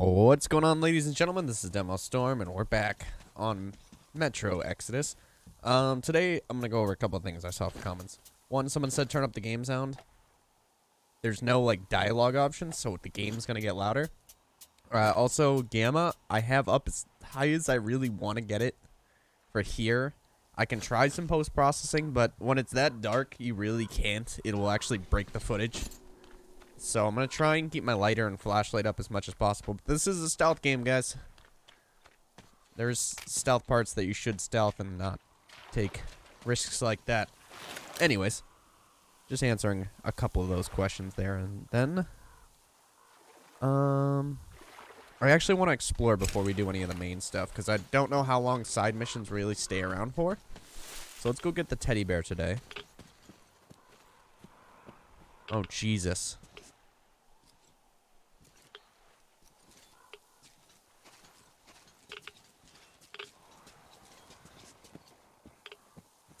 What's going on, ladies and gentlemen? This is DemoStorm, and we're back on Metro Exodus. Today, I'm going to go over a couple of things I saw for comments. One, someone said turn up the game sound. There's no, like, dialogue option, so the game's going to get louder. Also, gamma, I have up as high as I really want to get it for here. I can try some post-processing, but when it's that dark, you really can't. It will actually break the footage. So I'm going to try and keep my lighter and flashlight up as much as possible. But this is a stealth game, guys. There's stealth parts that you should stealth and not take risks like that. Anyways, just answering a couple of those questions there. And then, I actually want to explore before we do any of the main stuff, because I don't know how long side missions really stay around for. So let's go get the teddy bear today. Oh, Jesus.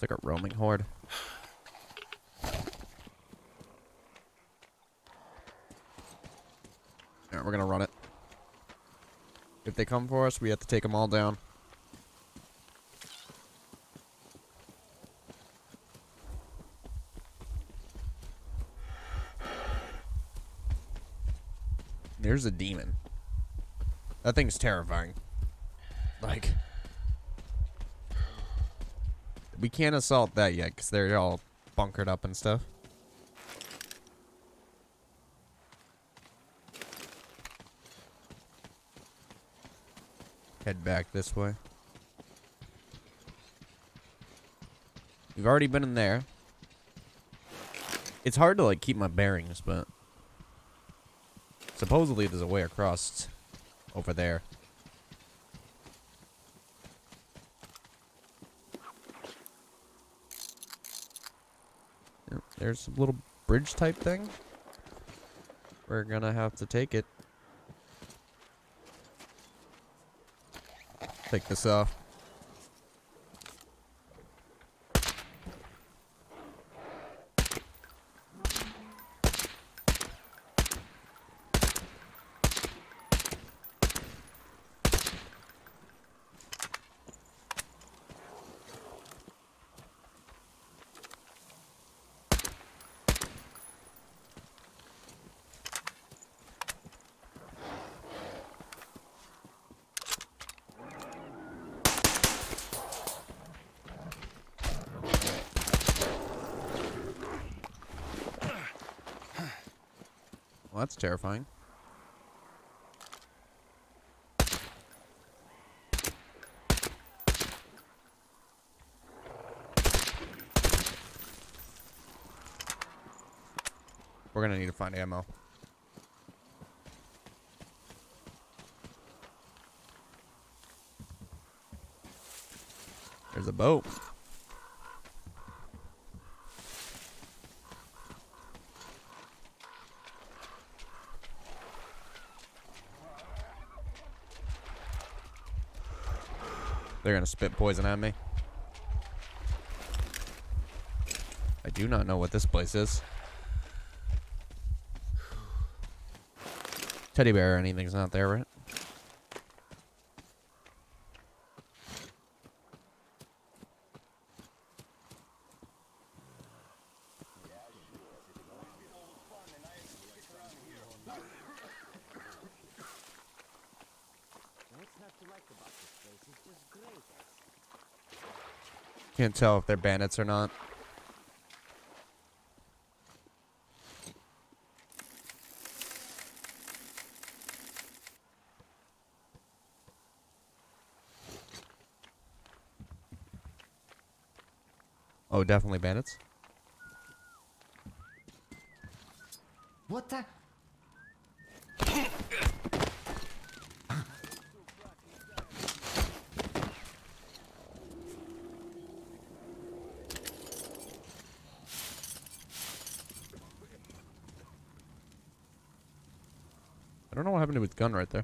It's like a roaming horde. Alright, we're gonna run it. If they come for us, we have to take them all down. There's a demon. That thing's terrifying. Like, we can't assault that yet, because they're all bunkered up and stuff. Head back this way. We've already been in there. It's hard to, like, keep my bearings, but supposedly there's a way across over there. There's a little bridge type thing. We're gonna have to take it. Take this off. Well, that's terrifying. We're gonna need to find ammo. There's a boat. They're gonna spit poison at me. I do not know what this place is. Teddy bear or anything's not there, right? Can't tell if they're bandits or not. Oh, definitely bandits. What the? I don't know what happened to his gun right there.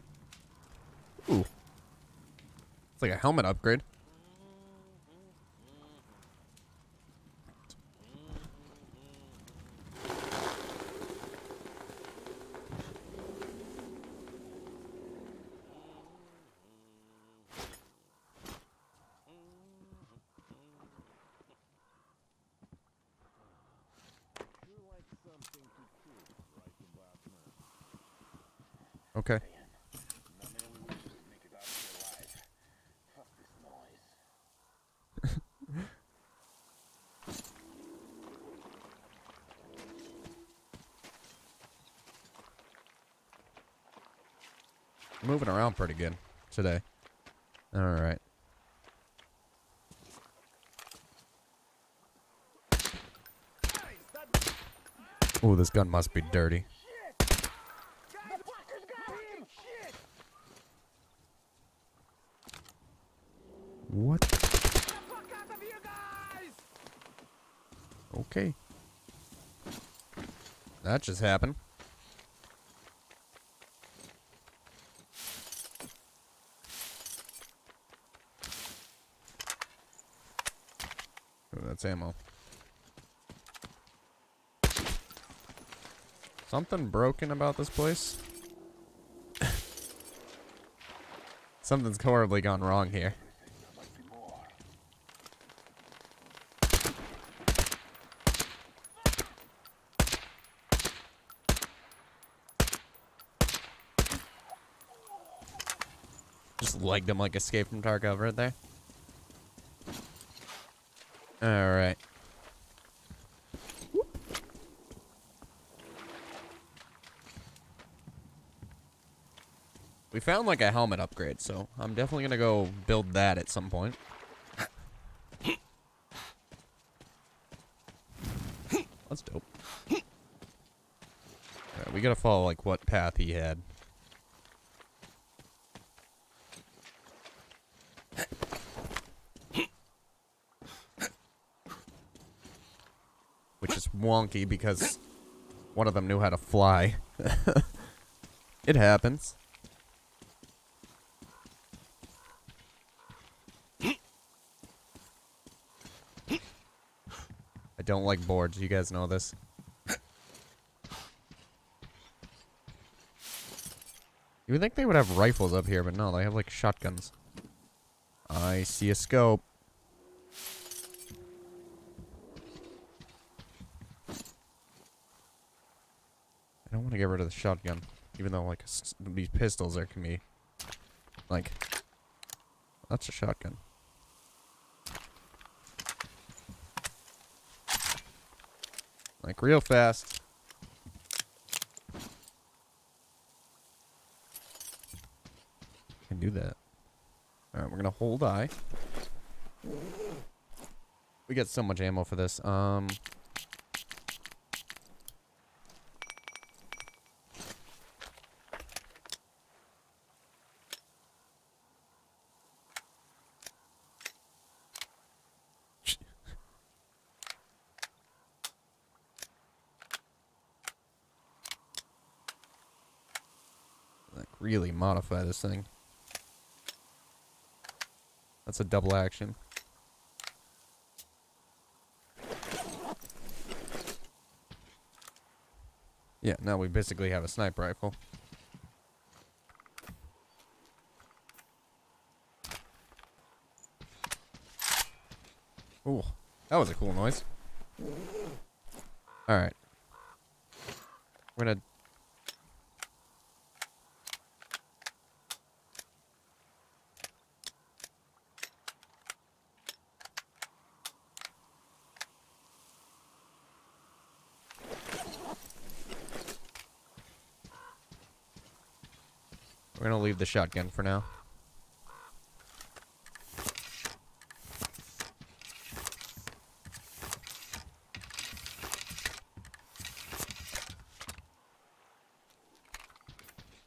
Ooh. It's like a helmet upgrade. Okay. Moving around pretty good today. All right. Oh, this gun must be dirty. What? Okay. That just happened. That's ammo. Something broken about this place. Something's horribly gone wrong here. Just legged him like Escape from Tarkov right there. Alright. We found like a helmet upgrade, so I'm definitely gonna go build that at some point. That's dope. Alright, we gotta follow like what path he had. Wonky because one of them knew how to fly. It happens. I don't like boards. You guys know this. You would think they would have rifles up here, but no, they have like shotguns. I see a scope. I don't want to get rid of the shotgun, even though like these pistols there can be like that's a shotgun. Like real fast. Can do that. All right, we're gonna hold I. We get so much ammo for this. Really modify this thing. That's a double action. Yeah, now we basically have a sniper rifle. Ooh, that was a cool noise. Alright. We're gonna leave the shotgun for now.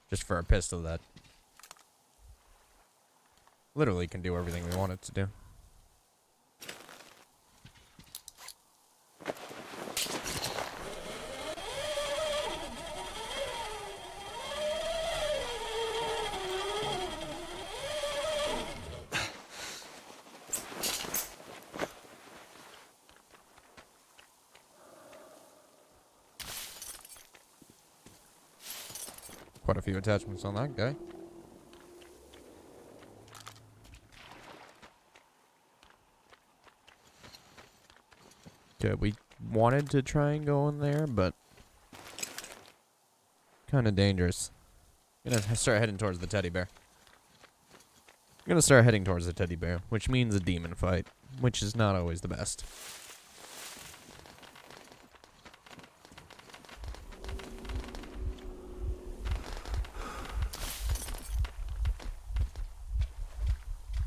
Just for a pistol that literally can do everything we want it to do. Quite a few attachments on that guy. Okay, we wanted to try and go in there, but kind of dangerous. I'm gonna start heading towards the teddy bear. I'm gonna start heading towards the teddy bear, which means a demon fight, which is not always the best.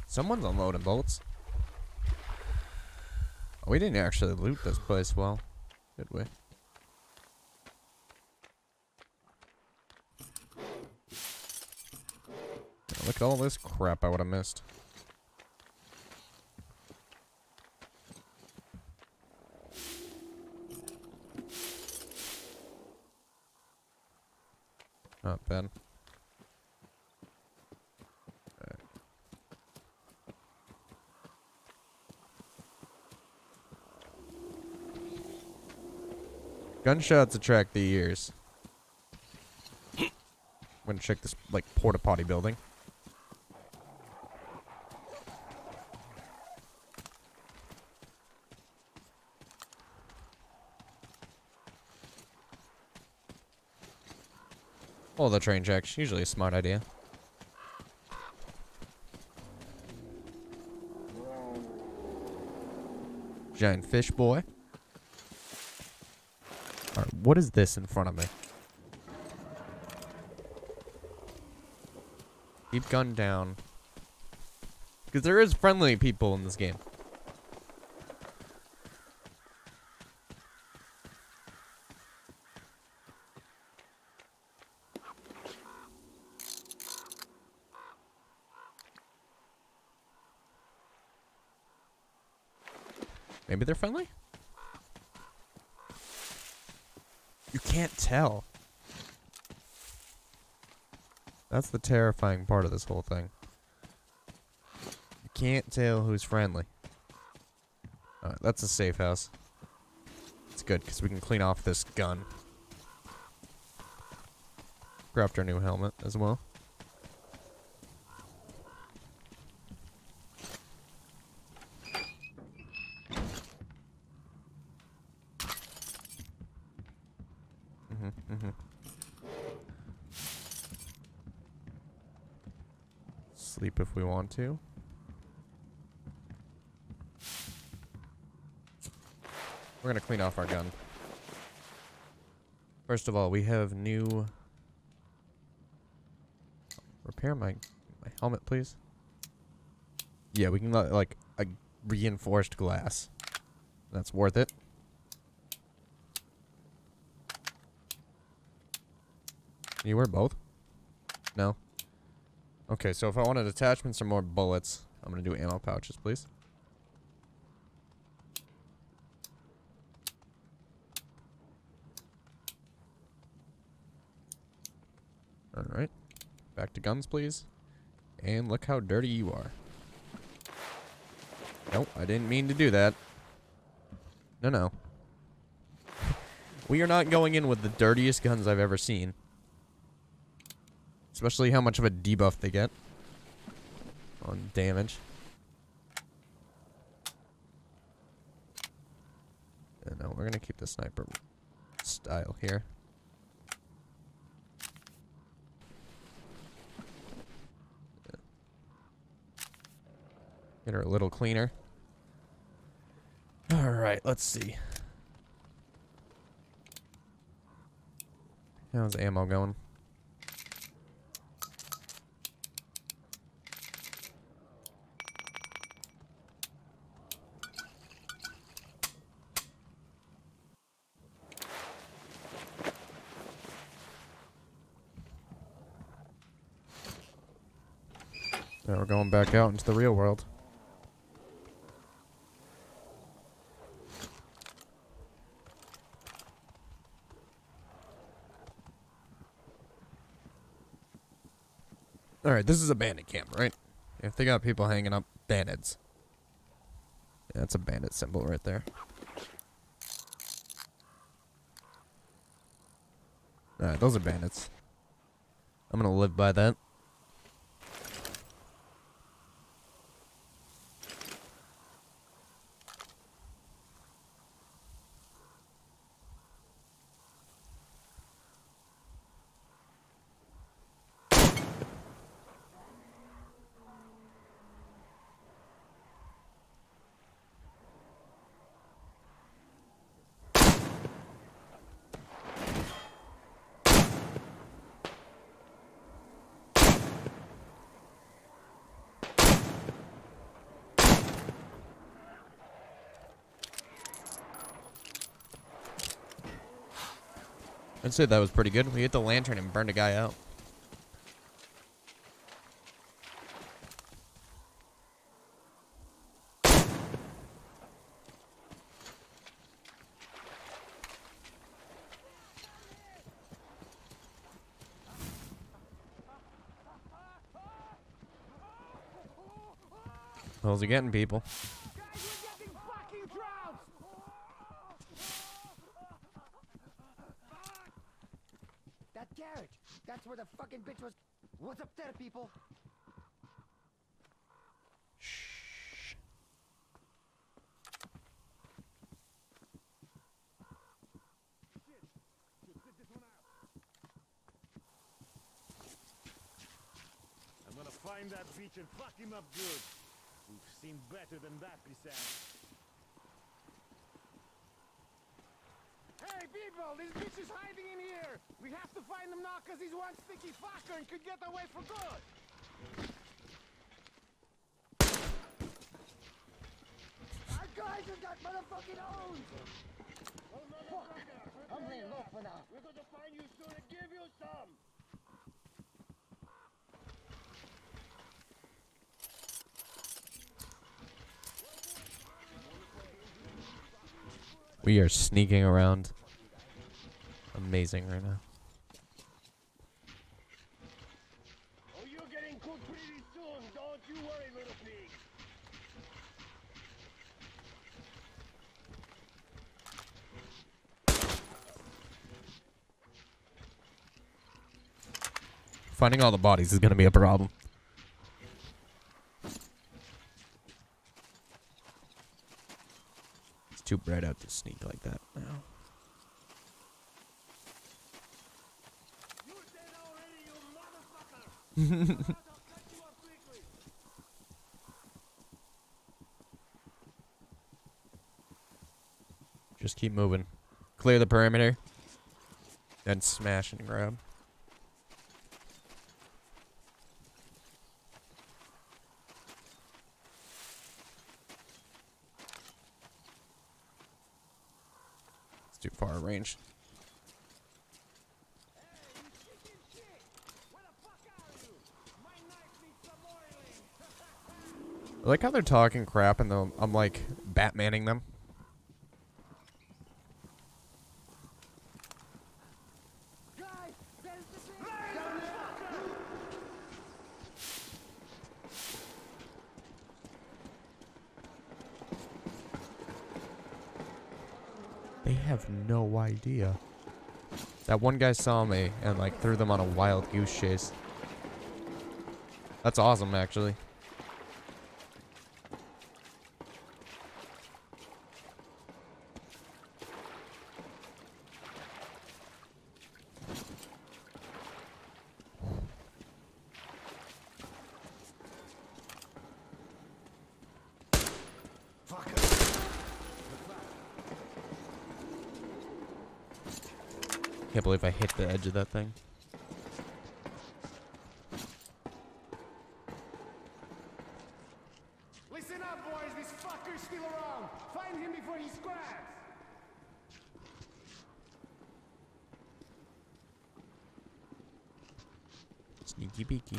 Someone's unloading bullets. Oh, we didn't actually loot this place well, did we? Yeah, look at all this crap I would have missed. Not bad. Gunshots attract the ears. I'm gonna check this, like, porta potty building. Oh, the train tracks. Usually a smart idea. Giant fish boy. What is this in front of me? Keep gun down. Because there is friendly people in this game. Maybe they're friendly? Can't tell. That's the terrifying part of this whole thing. You can't tell who's friendly. Alright, that's a safe house. It's good because we can clean off this gun. Grabbed our new helmet as well. Sleep if we want to. We're gonna clean off our gun. First of all, we have new... Repair my helmet, please. Yeah, we can get, like, a reinforced glass. That's worth it. You wear both? No. Okay, so if I wanted attachments or more bullets, I'm gonna do ammo pouches, please. Alright. Back to guns, please. And look how dirty you are. Nope, I didn't mean to do that. No, no. We are not going in with the dirtiest guns I've ever seen. Especially how much of a debuff they get on damage. And yeah, no, we're gonna keep the sniper style here. Yeah. Get her a little cleaner. Alright, let's see. How's the ammo going? Now we're going back out into the real world. Alright, this is a bandit camp, right? If they got people hanging up bandits. Yeah, that's a bandit symbol right there. Alright, those are bandits. I'm gonna live by that. I'd say that was pretty good. We hit the lantern and burned a guy out. How's he getting, people? That garage. That's where the fucking bitch was. What's up there, people? Shh. I'm gonna find that bitch and fuck him up good. We've seen better than that, besides. Hey, people! This bitch is hiding in here! We have to find him now, because he's one sticky fucker and could get away for good! Our guys have got motherfucking owned! Fuck! I'm laying low for now. We're gonna find you soon and give you some! We are sneaking around amazing right now. Oh, you're getting cooked pretty soon. Don't you worry, little pig. Finding all the bodies is going to be a problem. Too bright out to sneak like that now. You're dead already, you motherfucker! Just keep moving. Clear the perimeter. Then smash and grab. Too far range. I like how they're talking crap and I'm like Batmaning them. No idea. That one guy saw me and like threw them on a wild goose chase. That's awesome, actually. I believe I hit the edge of that thing. Listen up, boys, this fucker's still around. Find him before he scraps. Sneaky beaky.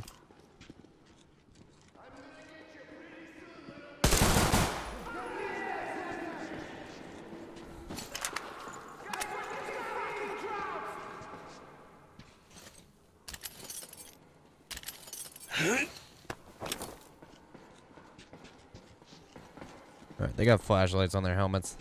Alright, they got flashlights on their helmets.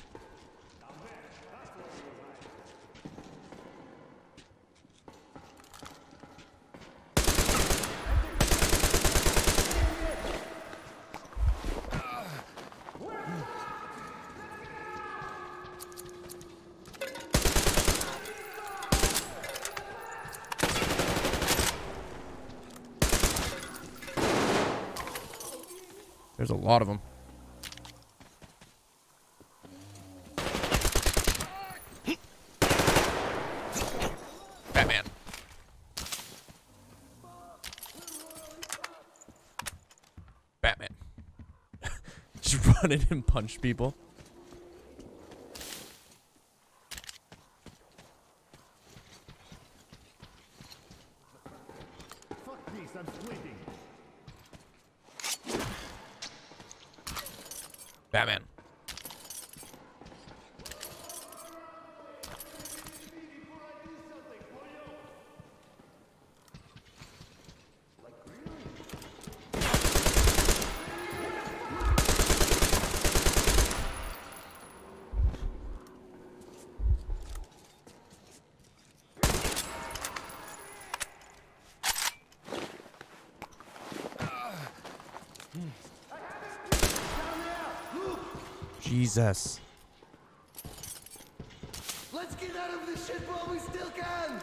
There's a lot of them. Batman. Batman. Just run in and punch people. Batman. Jesus. Let's get out of this shit while we still can.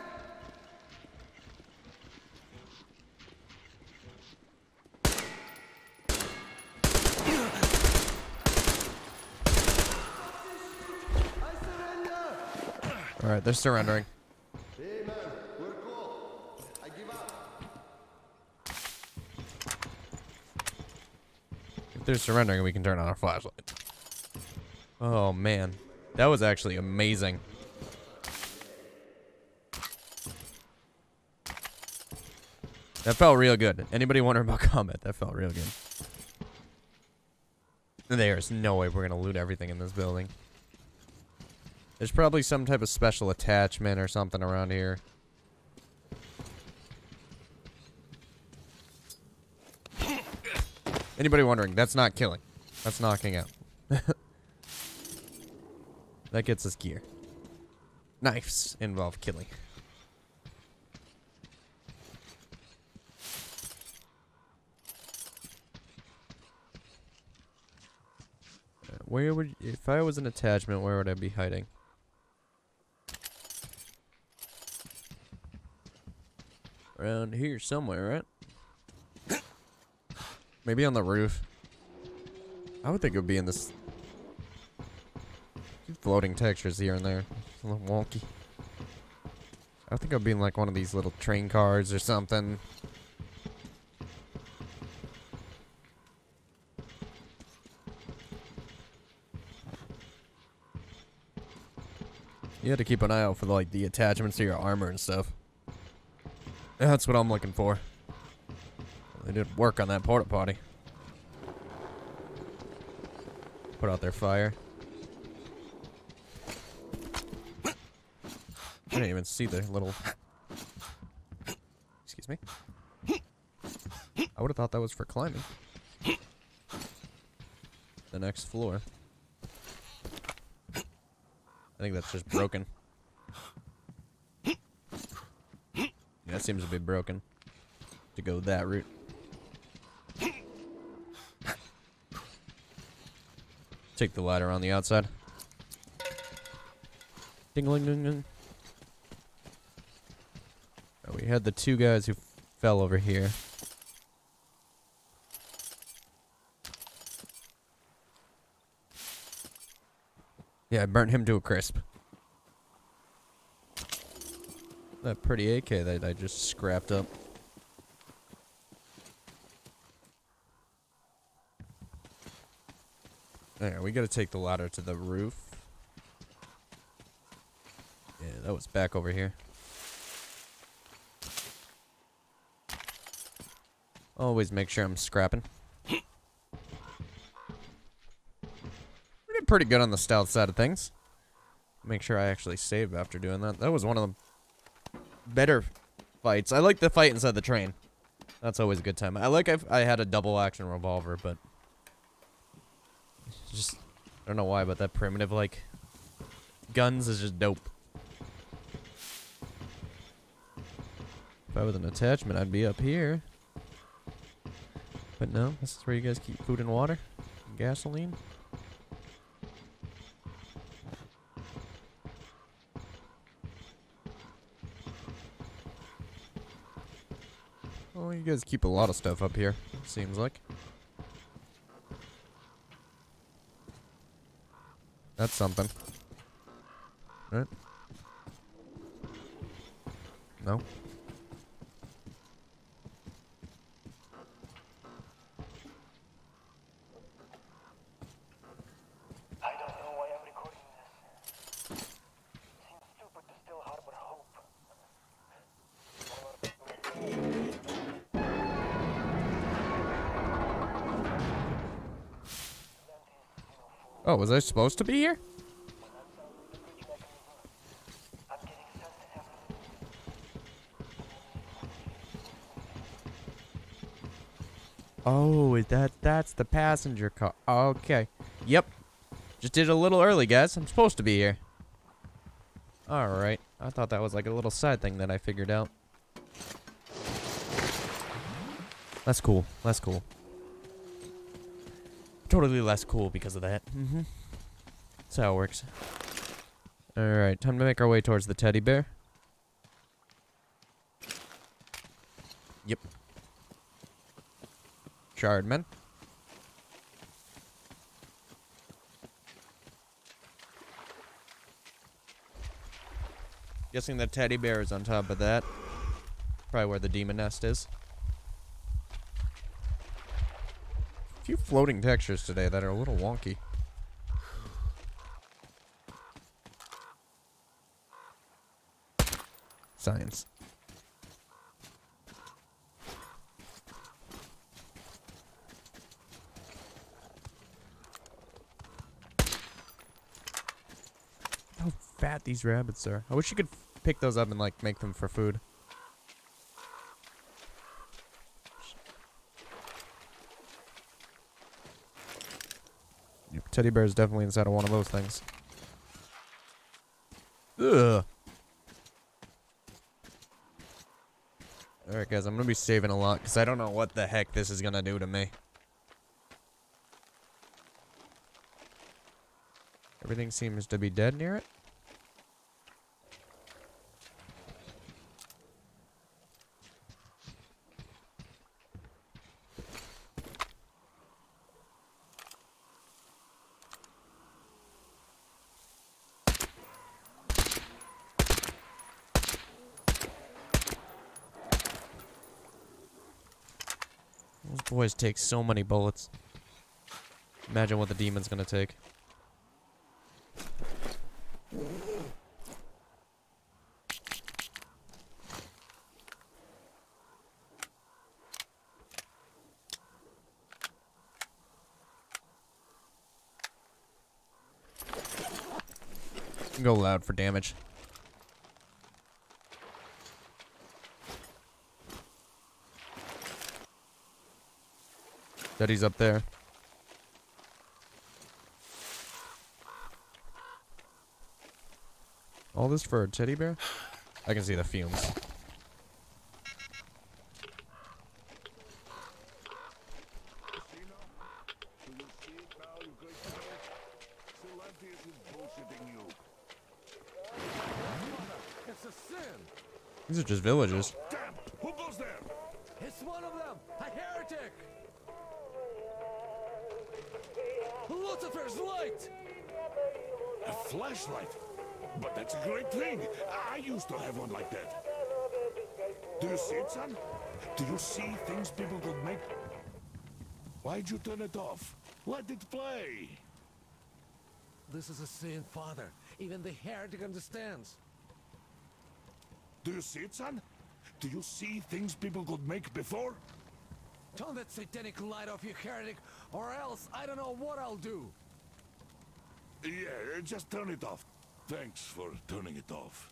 All right, they're surrendering. Hey man, we're cool. I give up. If they're surrendering, we can turn on our flashlight. Oh man, that was actually amazing. That felt real good. Anybody wondering about combat? That felt real good. There's no way we're gonna loot everything in this building. There's probably some type of special attachment or something around here. Anybody wondering? That's not killing. That's knocking out. That gets us gear. Knives involve killing. Where would, if I was an attachment, where would I be hiding? Around here somewhere, right? Maybe on the roof. I would think it would be in this. Floating textures here and there. It's a little wonky. I think I'll be in like one of these little train cars or something. You had to keep an eye out for like the attachments to your armor and stuff. That's what I'm looking for. They did work on that porta potty. Put out their fire. I didn't even see the little... Excuse me. I would have thought that was for climbing. The next floor. I think that's just broken. Yeah, that seems to be broken. To go that route. Take the ladder on the outside. Ding-a-ling-ding-ding. We had the two guys who fell over here. Yeah, I burnt him to a crisp. That pretty AK that I just scrapped up. Alright, we gotta take the ladder to the roof. Yeah, that was back over here. Always make sure I'm scrapping. We did pretty good on the stealth side of things. Make sure I actually save after doing that. That was one of the better fights. I like the fight inside the train. That's always a good time. I like I had a double action revolver, but just I don't know why, but that primitive like guns is just dope. If I was an attachment, I'd be up here. But no, this is where you guys keep food and water, and gasoline. Oh, you guys keep a lot of stuff up here, seems like. That's something. Right? No? Oh, was I supposed to be here? Oh, is that's the passenger car. Okay. Yep. Just did it a little early, guys. I'm supposed to be here. Alright. I thought that was like a little side thing that I figured out. That's cool. That's cool. Totally less cool because of that. Mm-hmm. That's how it works. Alright. Time to make our way towards the teddy bear. Yep. Shardman. Guessing the teddy bear is on top of that. Probably where the demon nest is. A few floating textures today that are a little wonky. Science. Fat these rabbits are. I wish you could pick those up and like make them for food. Yep, teddy bear is definitely inside of one of those things. Ugh. Alright guys, I'm gonna be saving a lot because I don't know what the heck this is gonna do to me. Everything seems to be dead near it. Boys take so many bullets. Imagine what the demon's gonna take. Go loud for damage. That he's up there. All this for a teddy bear? I can see the fumes. These are just villagers. Who goes there? It's one of them, a heretic. Lucifer's light! A flashlight? But that's a great thing. I used to have one like that. Do you see it, son? Do you see things people could make? Why'd you turn it off? Let it play. This is a sin, Father. Even the heretic understands. Do you see it, son? Do you see things people could make before? Turn that satanic light off, you heretic, or else I don't know what I'll do. Yeah, just turn it off. Thanks for turning it off.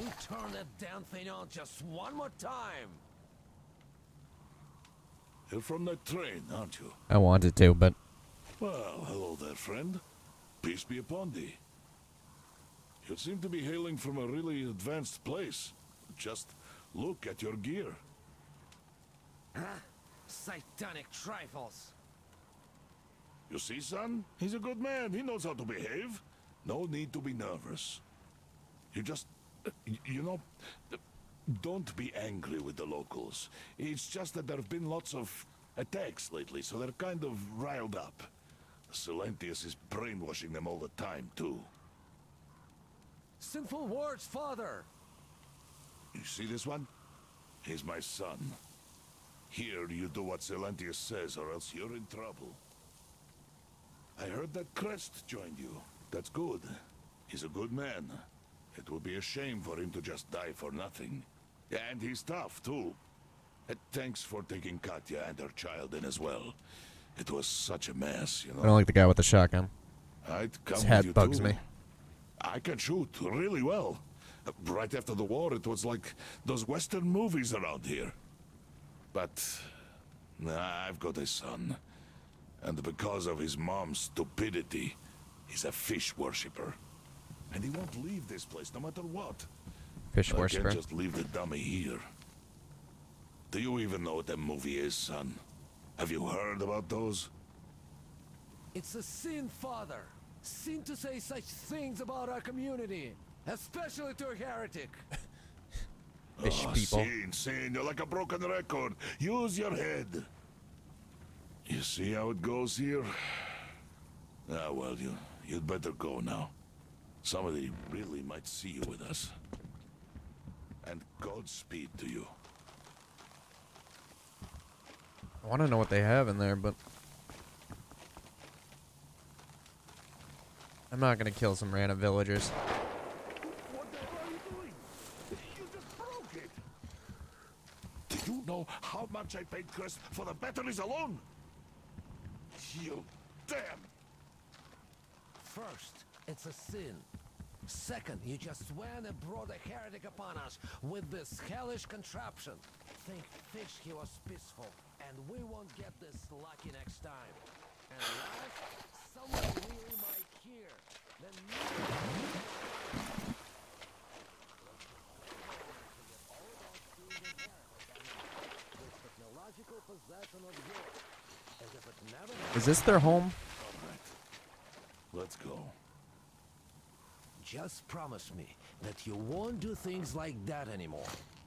You turn that damn thing on just one more time. You're from the train, aren't you? I wanted to, but... Well, hello there, friend. Peace be upon thee. You seem to be hailing from a really advanced place. Just look at your gear. Huh? Satanic trifles. You see, son? He's a good man. He knows how to behave. No need to be nervous. You just... you know... don't be angry with the locals. It's just that there have been lots of attacks lately, so they're kind of riled up. Silentius is brainwashing them all the time, too. Sinful words, Father! You see this one? He's my son. Here, you do what Silentius says, or else you're in trouble. I heard that Crest joined you. That's good. He's a good man. It would be a shame for him to just die for nothing. And he's tough, too. Thanks for taking Katya and her child in as well. It was such a mess, you know. I don't like the guy with the shotgun. His hat bugs me. I can shoot really well. Right after the war, it was like those Western movies around here. But I've got a son. And because of his mom's stupidity, he's a fish worshipper. And he won't leave this place no matter what. Fish worshipper? I can't just leave the dummy here. Do you even know what that movie is, son? Have you heard about those? It's a sin, father. Sin to say such things about our community. Especially to a heretic. Fish people. Sin, you're like a broken record. Use your head. You see how it goes here? Ah, well, you'd better go now. Somebody really might see you with us. And Godspeed to you. I want to know what they have in there, but I'm not going to kill some random villagers. What the hell are you doing? You just broke it. Do you know how much I paid Crest for the batteries alone? You damn. First, it's a sin. Second, you just went and brought a heretic upon us with this hellish contraption. Think fish he was peaceful, and we won't get this lucky next time. And last, someone really might hear. Then technological possession of yours. As if it never. Is this their home? All right. Let's go. Just promise me that you won't do things like that anymore.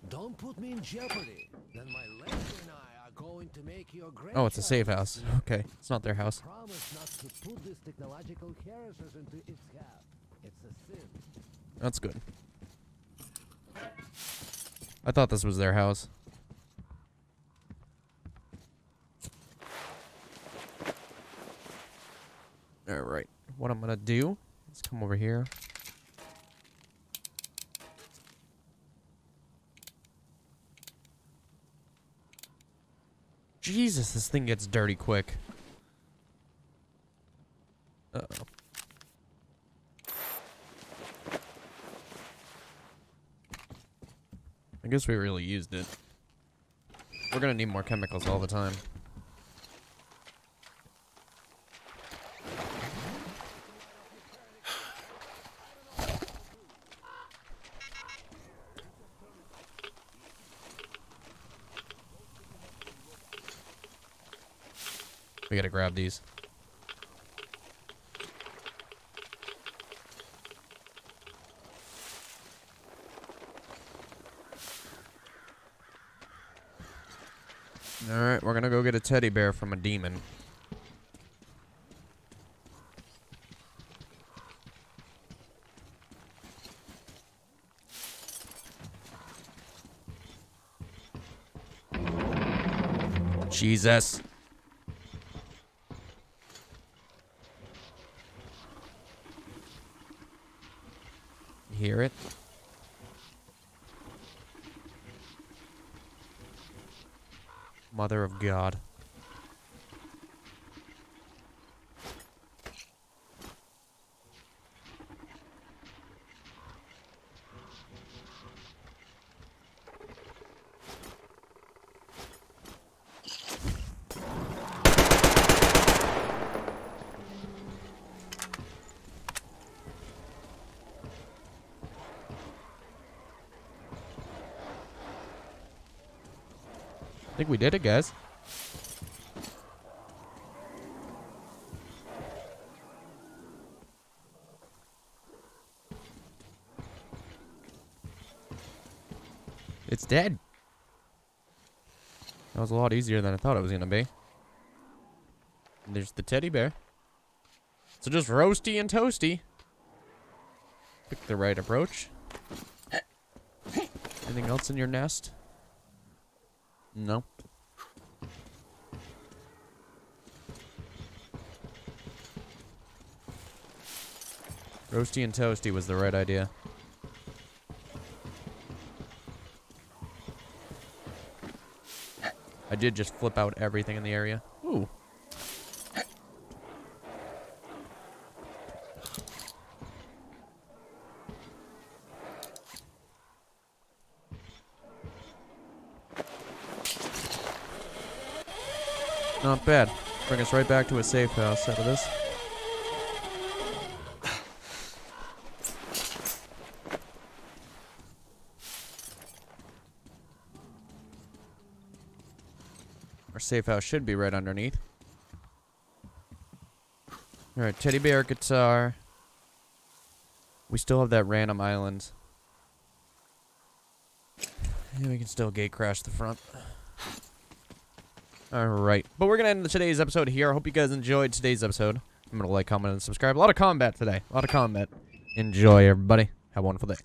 Don't put me in jeopardy. Then my lady and I are going to make your great. Oh, it's a safe house. Okay, it's not their house. Promise not to put this technological heresy into its cap. It's a sin. That's good. I thought this was their house. All right. What I'm gonna do is come over here. Jesus, this thing gets dirty quick. Uh-oh. I guess we really used it. We're gonna need more chemicals all the time. We gotta grab these. Alright, we're gonna go get a teddy bear from a demon. Jesus. Hear it. Mother of God. I think we did it, guys. It's dead. That was a lot easier than I thought it was gonna be. And there's the teddy bear. So just roasty and toasty. Pick the right approach. Anything else in your nest? No. Roasty and toasty was the right idea. I did just flip out everything in the area. Ooh. Not bad. Bring us right back to a safe house out of this. Our safe house should be right underneath. Alright, teddy bear guitar. We still have that random island. And we can still gate crash the front. Alright, but we're going to end today's episode here. I hope you guys enjoyed today's episode. I'm going to like, comment, and subscribe. A lot of combat today. A lot of combat. Enjoy, everybody. Have a wonderful day.